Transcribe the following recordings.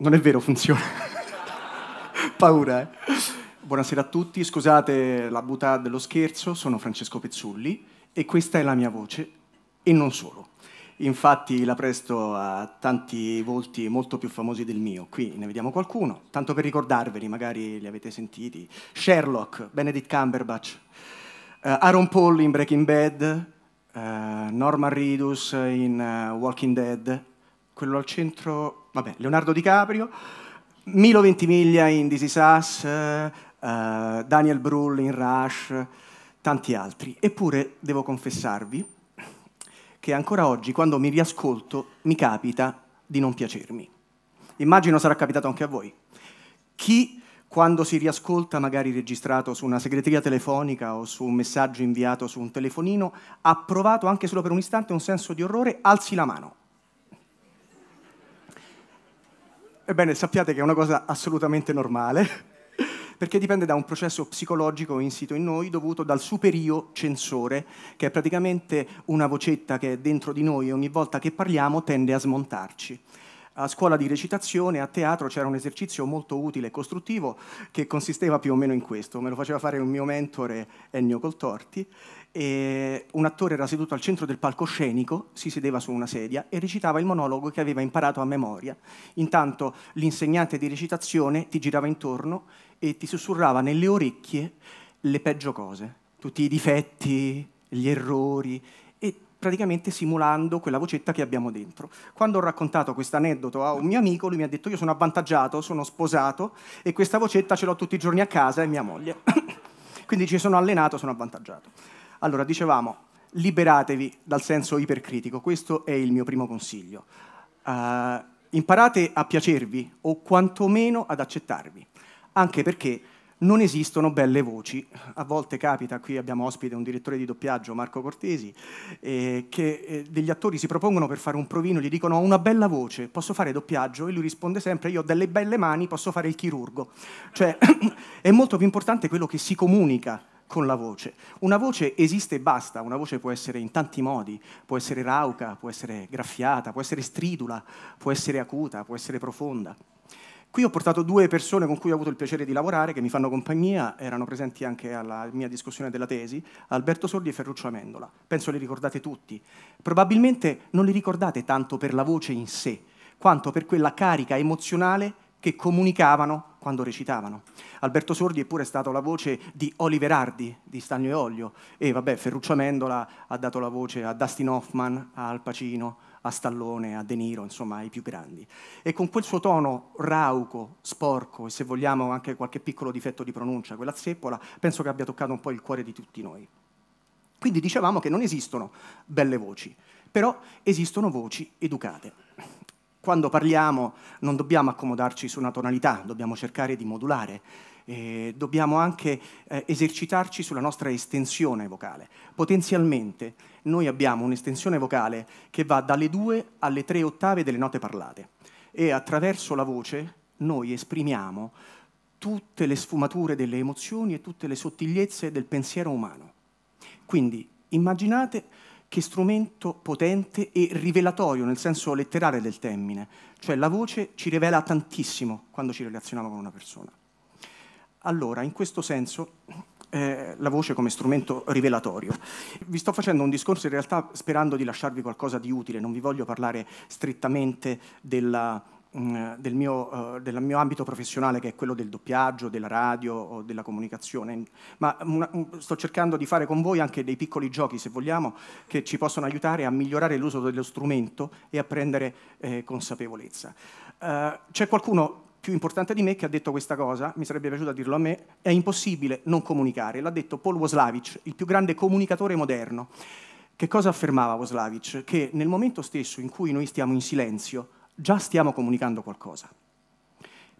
Non è vero, funziona. Paura, eh? Buonasera a tutti, scusate la buttata dello scherzo, sono Francesco Pezzulli e questa è la mia voce, e non solo. Infatti la presto a tanti volti molto più famosi del mio, qui ne vediamo qualcuno, tanto per ricordarveli, magari li avete sentiti. Sherlock, Benedict Cumberbatch, Aaron Paul in Breaking Bad, Norman Reedus in Walking Dead, quello al centro... Vabbè, Leonardo DiCaprio, Milo Ventimiglia in This Is Us, Daniel Brull in Rush, tanti altri. Eppure devo confessarvi che ancora oggi, quando mi riascolto, mi capita di non piacermi. Immagino sarà capitato anche a voi. Chi, quando si riascolta, magari registrato su una segreteria telefonica o su un messaggio inviato su un telefonino, ha provato anche solo per un istante un senso di orrore, alzi la mano. Ebbene, sappiate che è una cosa assolutamente normale, perché dipende da un processo psicologico insito in noi dovuto dal super-io censore, che è praticamente una vocetta che è dentro di noi e ogni volta che parliamo tende a smontarci. A scuola di recitazione, a teatro, c'era un esercizio molto utile e costruttivo che consisteva più o meno in questo. Me lo faceva fare un mio mentore, Ennio Coltorti, e un attore era seduto al centro del palcoscenico, si sedeva su una sedia e recitava il monologo che aveva imparato a memoria. Intanto l'insegnante di recitazione ti girava intorno e ti sussurrava nelle orecchie le peggio cose, tutti i difetti, gli errori, e praticamente simulando quella vocetta che abbiamo dentro. Quando ho raccontato questo aneddoto a un mio amico, lui mi ha detto: io sono avvantaggiato, sono sposato e questa vocetta ce l'ho tutti i giorni a casa e mia moglie. Quindi ci sono allenato, sono avvantaggiato. Allora, dicevamo, liberatevi dal senso ipercritico, questo è il mio primo consiglio. Imparate a piacervi o quantomeno ad accettarvi, anche perché non esistono belle voci. A volte capita, qui abbiamo ospite un direttore di doppiaggio, Marco Cortesi, che degli attori si propongono per fare un provino, gli dicono: ho una bella voce, posso fare doppiaggio? E lui risponde sempre: io ho delle belle mani, posso fare il chirurgo. Cioè, è molto più importante quello che si comunica con la voce. Una voce esiste e basta, una voce può essere in tanti modi, può essere rauca, può essere graffiata, può essere stridula, può essere acuta, può essere profonda. Qui ho portato due persone con cui ho avuto il piacere di lavorare, che mi fanno compagnia, erano presenti anche alla mia discussione della tesi, Alberto Sordi e Ferruccio Amendola. Penso li ricordate tutti. Probabilmente non li ricordate tanto per la voce in sé, quanto per quella carica emozionale che comunicavano quando recitavano. Alberto Sordi è pure stato la voce di Oliver Hardy, di Stagno e Olio, e vabbè, Ferruccio Amendola ha dato la voce a Dustin Hoffman, a Al Pacino, a Stallone, a De Niro, insomma ai più grandi. E con quel suo tono rauco, sporco e se vogliamo anche qualche piccolo difetto di pronuncia, quella zeppola, penso che abbia toccato un po' il cuore di tutti noi. Quindi dicevamo che non esistono belle voci, però esistono voci educate. Quando parliamo non dobbiamo accomodarci su una tonalità, dobbiamo cercare di modulare, dobbiamo anche esercitarci sulla nostra estensione vocale. Potenzialmente noi abbiamo un'estensione vocale che va dalle 2 alle 3 ottave delle note parlate e attraverso la voce noi esprimiamo tutte le sfumature delle emozioni e tutte le sottigliezze del pensiero umano. Quindi immaginate che strumento potente e rivelatorio nel senso letterale del termine, cioè la voce ci rivela tantissimo quando ci relazioniamo con una persona. Allora, in questo senso, la voce come strumento rivelatorio. Vi sto facendo un discorso in realtà sperando di lasciarvi qualcosa di utile, non vi voglio parlare strettamente del mio ambito professionale, che è quello del doppiaggio, della radio o della comunicazione, ma sto cercando di fare con voi anche dei piccoli giochi, se vogliamo, che ci possono aiutare a migliorare l'uso dello strumento e a prendere consapevolezza. C'è qualcuno più importante di me che ha detto questa cosa, mi sarebbe piaciuto dirlo a me: è impossibile non comunicare. L'ha detto Paul Watzlawick, il più grande comunicatore moderno. Che cosa affermava Watzlawick? Che nel momento stesso in cui noi stiamo in silenzio già stiamo comunicando qualcosa.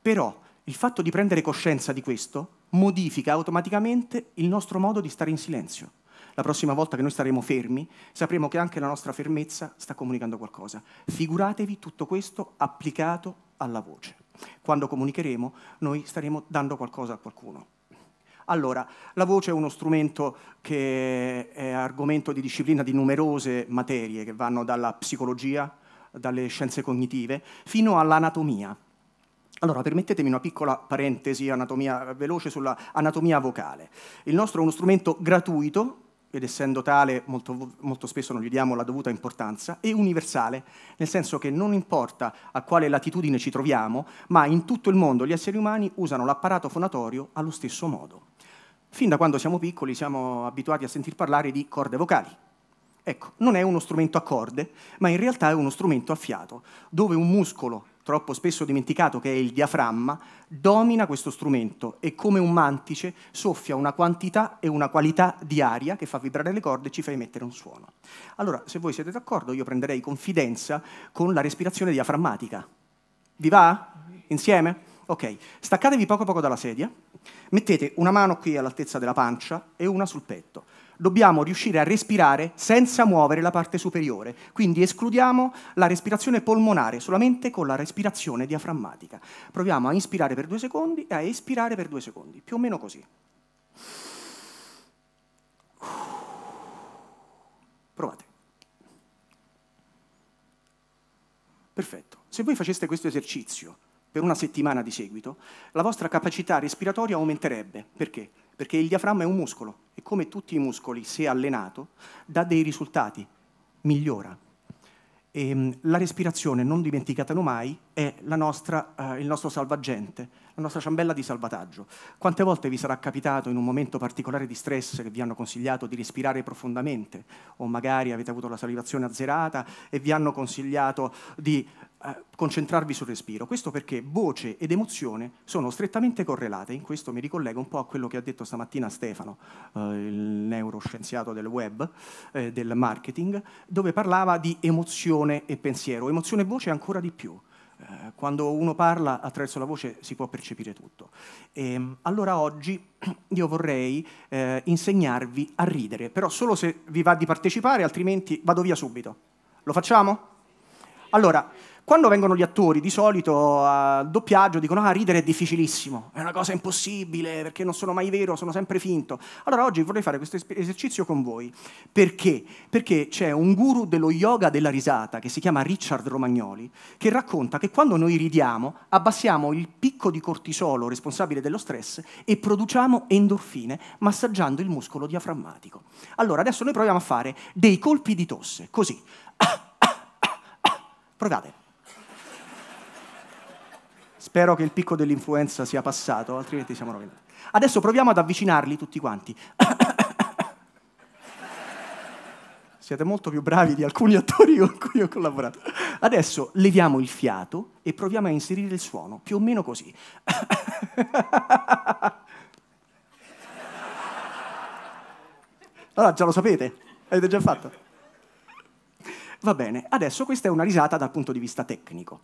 Però il fatto di prendere coscienza di questo modifica automaticamente il nostro modo di stare in silenzio. la prossima volta che noi staremo fermi, sapremo che anche la nostra fermezza sta comunicando qualcosa. Figuratevi tutto questo applicato alla voce. Quando comunicheremo, noi staremo dando qualcosa a qualcuno. Allora, la voce è uno strumento che è argomento di disciplina di numerose materie, che vanno dalla psicologia, dalle scienze cognitive, fino all'anatomia. Allora, permettetemi una piccola parentesi veloce sulla anatomia vocale. Il nostro è uno strumento gratuito, ed essendo tale molto spesso non gli diamo la dovuta importanza, e universale, nel senso che non importa a quale latitudine ci troviamo, ma in tutto il mondo gli esseri umani usano l'apparato fonatorio allo stesso modo. Fin da quando siamo piccoli siamo abituati a sentir parlare di corde vocali. Ecco, non è uno strumento a corde, ma in realtà è uno strumento a fiato, dove un muscolo troppo spesso dimenticato, che è il diaframma, domina questo strumento e come un mantice soffia una quantità e una qualità di aria che fa vibrare le corde e ci fa emettere un suono. Allora, se voi siete d'accordo, io prenderei confidenza con la respirazione diaframmatica. Vi va? Insieme? Ok. Staccatevi poco a poco dalla sedia, mettete una mano qui all'altezza della pancia e una sul petto. Dobbiamo riuscire a respirare senza muovere la parte superiore, quindi escludiamo la respirazione polmonare solamente con la respirazione diaframmatica. Proviamo a inspirare per 2 secondi e a espirare per 2 secondi, più o meno così. Provate. Perfetto. Se voi faceste questo esercizio per una settimana di seguito, la vostra capacità respiratoria aumenterebbe. Perché? Perché il diaframma è un muscolo e come tutti i muscoli, se allenato, dà dei risultati, migliora. E la respirazione, non dimenticatelo mai, è il nostro salvagente, la nostra ciambella di salvataggio. Quante volte vi sarà capitato in un momento particolare di stress che vi hanno consigliato di respirare profondamente o magari avete avuto la salivazione azzerata e vi hanno consigliato di concentrarvi sul respiro. Questo perché voce ed emozione sono strettamente correlate. In questo mi ricollego un po' a quello che ha detto stamattina Stefano, il neuroscienziato del web, del marketing, dove parlava di emozione e pensiero. Emozione e voce ancora di più. Quando uno parla attraverso la voce si può percepire tutto. E, allora oggi io vorrei insegnarvi a ridere, però solo se vi va di partecipare, altrimenti vado via subito. Lo facciamo? Allora, quando vengono gli attori, di solito al doppiaggio dicono «Ah, ridere è difficilissimo, è una cosa impossibile, perché non sono mai vero, sono sempre finto». Allora oggi vorrei fare questo esercizio con voi. Perché? Perché c'è un guru dello yoga della risata, che si chiama Richard Romagnoli, che racconta che quando noi ridiamo abbassiamo il picco di cortisolo responsabile dello stress e produciamo endorfine massaggiando il muscolo diaframmatico. Allora, adesso noi proviamo a fare dei colpi di tosse, così. Provate. Spero che il picco dell'influenza sia passato, altrimenti siamo rovinati. Adesso proviamo ad avvicinarli tutti quanti. Siete molto più bravi di alcuni attori con cui ho collaborato. Adesso leviamo il fiato e proviamo a inserire il suono, più o meno così. Allora, già lo sapete? Avete già fatto? Va bene, adesso questa è una risata dal punto di vista tecnico.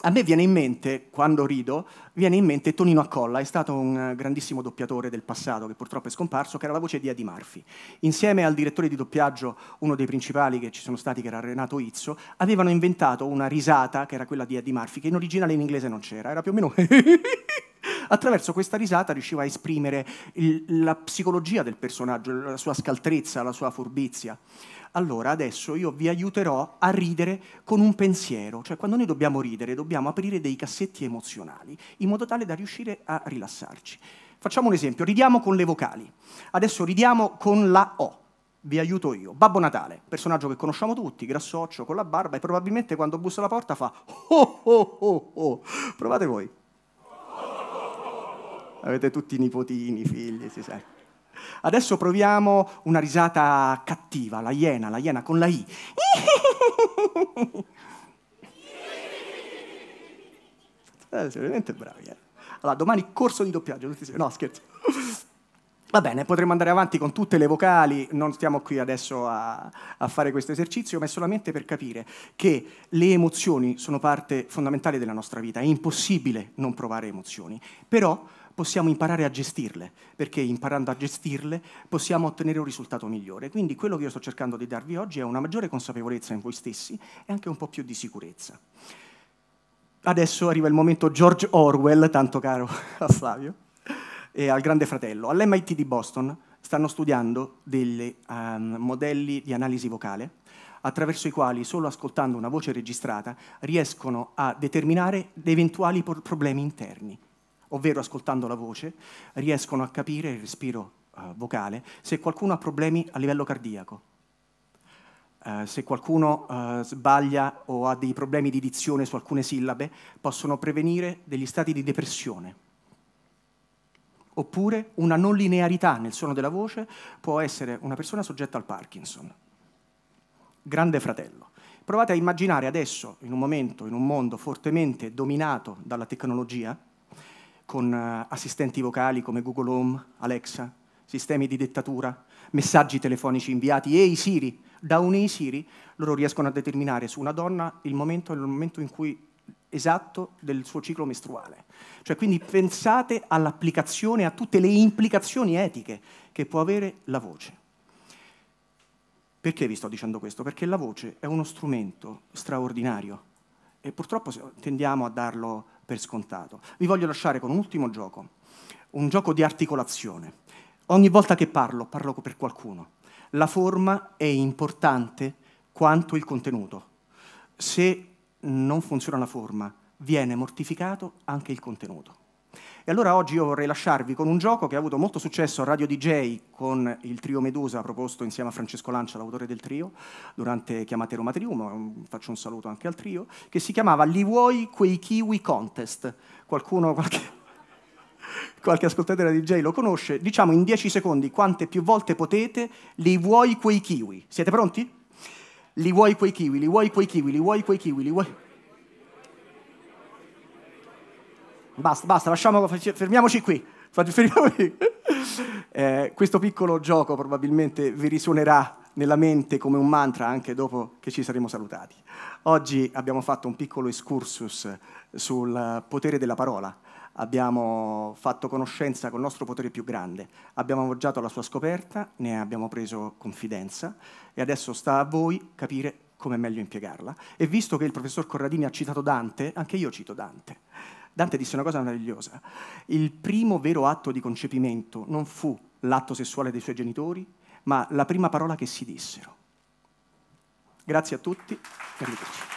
A me viene in mente, quando rido, viene in mente Tonino Accolla, è stato un grandissimo doppiatore del passato che purtroppo è scomparso, che era la voce di Eddie Murphy. Insieme al direttore di doppiaggio, uno dei principali che ci sono stati, che era Renato Izzo, avevano inventato una risata, che era quella di Eddie Murphy, che in originale in inglese non c'era, era più o meno... Attraverso questa risata riusciva a esprimere la psicologia del personaggio, la sua scaltrezza, la sua furbizia. Allora, adesso io vi aiuterò a ridere con un pensiero, cioè quando noi dobbiamo ridere dobbiamo aprire dei cassetti emozionali in modo tale da riuscire a rilassarci. Facciamo un esempio, ridiamo con le vocali. Adesso ridiamo con la O. Vi aiuto io. Babbo Natale, personaggio che conosciamo tutti, grassoccio, con la barba e probabilmente quando bussa alla porta fa oh oh oh oh. Provate voi. Avete tutti nipotini, figli, si sa. Adesso proviamo una risata cattiva, la iena con la I. Siete veramente bravi, eh? Allora, domani corso di doppiaggio. No, scherzo. Va bene, potremmo andare avanti con tutte le vocali, non stiamo qui adesso a fare questo esercizio, ma è solamente per capire che le emozioni sono parte fondamentale della nostra vita, è impossibile non provare emozioni, però possiamo imparare a gestirle, perché imparando a gestirle possiamo ottenere un risultato migliore. Quindi quello che io sto cercando di darvi oggi è una maggiore consapevolezza in voi stessi e anche un po' più di sicurezza. Adesso arriva il momento George Orwell, tanto caro a Flavio, e al Grande Fratello. All'MIT di Boston stanno studiando dei modelli di analisi vocale attraverso i quali, solo ascoltando una voce registrata, riescono a determinare eventuali problemi interni. Ovvero, ascoltando la voce, riescono a capire il respiro vocale, se qualcuno ha problemi a livello cardiaco, se qualcuno sbaglia o ha dei problemi di dizione su alcune sillabe, possono prevenire degli stati di depressione. Oppure una non linearità nel suono della voce può essere una persona soggetta al Parkinson. Grande Fratello. Provate a immaginare adesso, in un momento, in un mondo fortemente dominato dalla tecnologia, con assistenti vocali come Google Home, Alexa, sistemi di dettatura, messaggi telefonici inviati, Ehi Siri. Da un Ehi Siri loro riescono a determinare su una donna il momento in cui esatto del suo ciclo mestruale. Cioè, quindi pensate all'applicazione, a tutte le implicazioni etiche che può avere la voce. Perché vi sto dicendo questo? Perché la voce è uno strumento straordinario e purtroppo tendiamo a darlo per scontato. Vi voglio lasciare con un ultimo gioco, un gioco di articolazione. Ogni volta che parlo, parlo per qualcuno. La forma è importante quanto il contenuto. Se non funziona la forma, viene mortificato anche il contenuto. E allora oggi io vorrei lasciarvi con un gioco che ha avuto molto successo a Radio DJ con il trio Medusa, proposto insieme a Francesco Lancia, l'autore del trio, durante Chiamate Roma Triumo, faccio un saluto anche al trio, che si chiamava Li vuoi quei kiwi contest? Qualche ascoltatore della DJ lo conosce. Diciamo in 10 secondi quante più volte potete Li vuoi quei kiwi? Siete pronti? Li vuoi quei kiwi, li vuoi quei kiwi, li vuoi quei kiwi, li vuoi... Basta, basta, lasciamo, fermiamoci qui. Questo piccolo gioco probabilmente vi risuonerà nella mente come un mantra anche dopo che ci saremo salutati. Oggi abbiamo fatto un piccolo excursus sul potere della parola. Abbiamo fatto conoscenza col nostro potere più grande. Abbiamo avoggiato alla sua scoperta, ne abbiamo preso confidenza e adesso sta a voi capire come è meglio impiegarla. E visto che il professor Corradini ha citato Dante, anche io cito Dante. Dante disse una cosa meravigliosa: il primo vero atto di concepimento non fu l'atto sessuale dei suoi genitori, ma la prima parola che si dissero. Grazie a tutti, arrivederci.